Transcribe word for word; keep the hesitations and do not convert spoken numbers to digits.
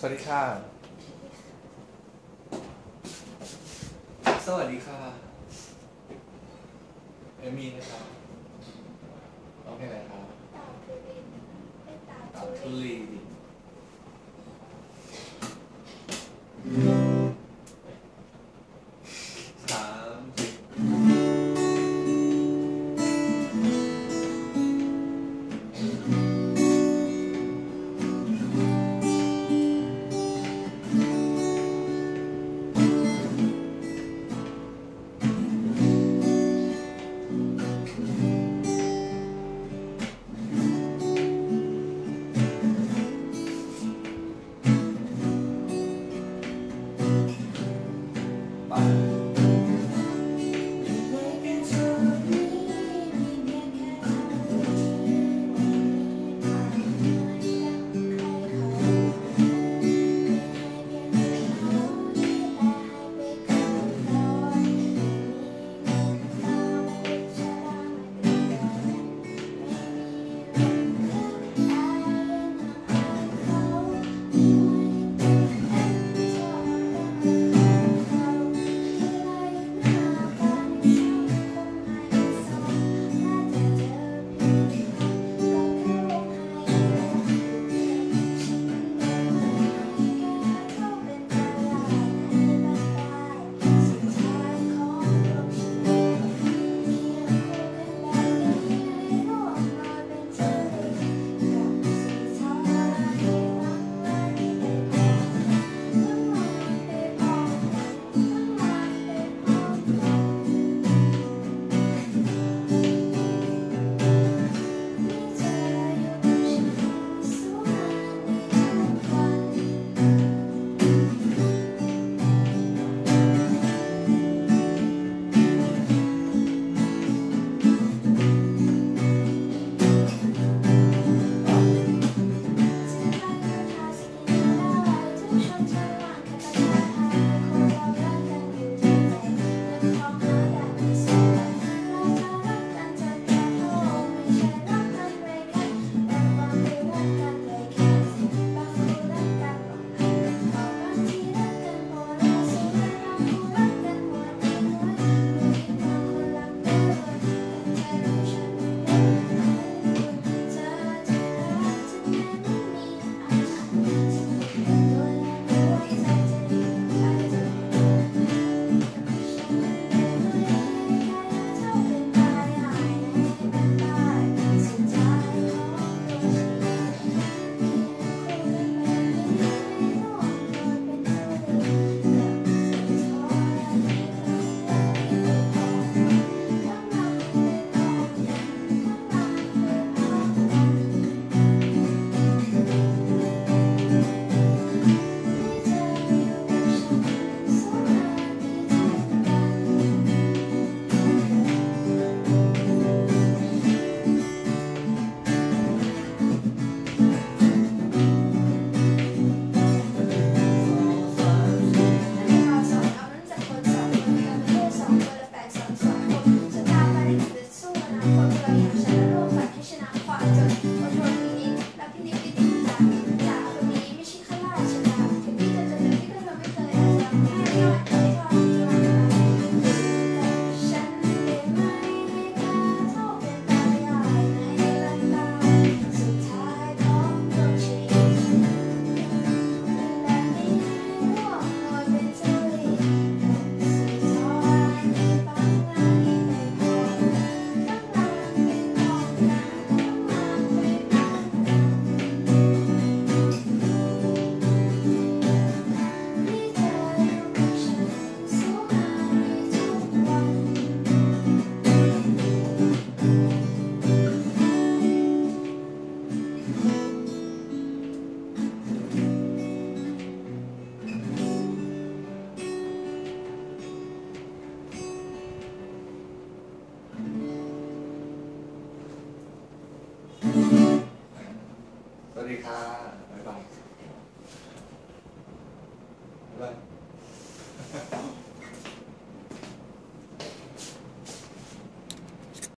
สวัสดีค่ะสวัสดีค่ะเอมี่นะครับร้องเพลงอะไรครับตาทุลีสามสิบสวัสดีค่ะ